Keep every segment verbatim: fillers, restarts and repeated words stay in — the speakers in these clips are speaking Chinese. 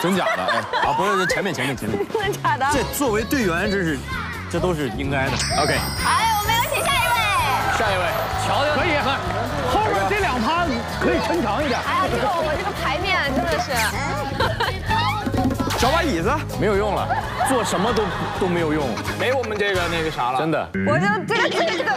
真假的？哎，啊，不是，前面前面前面。真的假的？这作为队员，这是，这都是应该的。OK。哎，我们有请下一位。下一位，乔乔。可以，后面这两趴可以抻长一点。哎呀，这个我这个牌面真的是。找把椅子没有用了，做什么都都没有用，没我们这个那个啥了。真的。我就这个这个这个。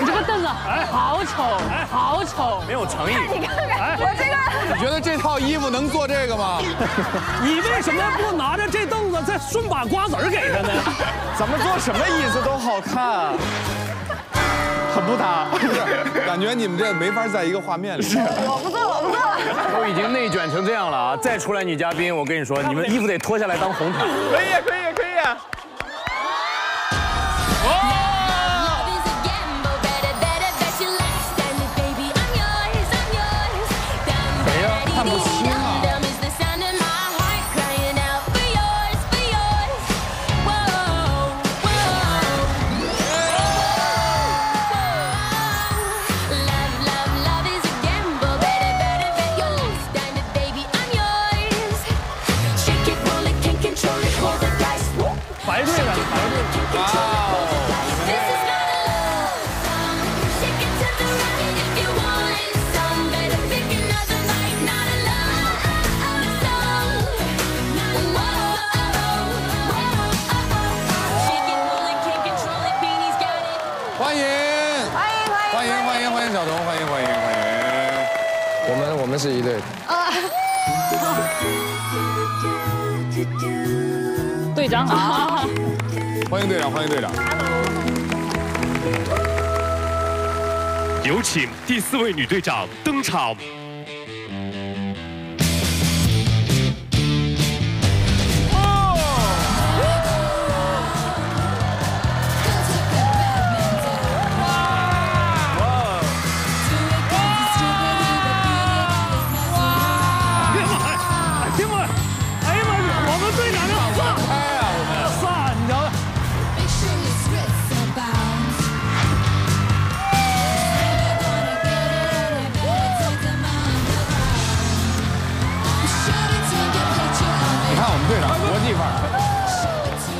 你这个凳子，哎，好丑，哎，好丑，没有诚意。你看看，我这个，你觉得这套衣服能做这个吗？你为什么不拿着这凳子再顺把瓜子儿给他呢？咱们做什么椅子都好看，很不搭。不是，感觉你们这没法在一个画面里。我不做，我不做。都已经内卷成这样了啊！再出来女嘉宾，我跟你说，你们衣服得脱下来当红毯。可以，可以，可以。哦。 看不清啊！白队了，白队啊！ 我们是一队的。队长好，欢迎队长，欢迎队长。有请第四位女队长登场。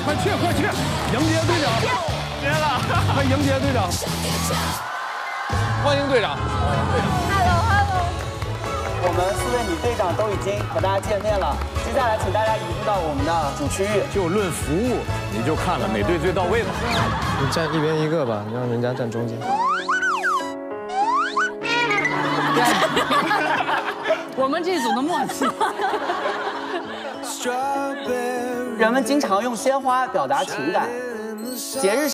快去快去，迎接队长！接了，快迎接队长！欢迎队长 ！Hello Hello， 我们四位女队长都已经和大家见面了，接下来请大家移动到我们的主区域。就论服务，你就看了哪队最到位吧。你站一边一个吧，你让人家站中间。我们这组的默契。人们经常用鲜花表达情感，节日。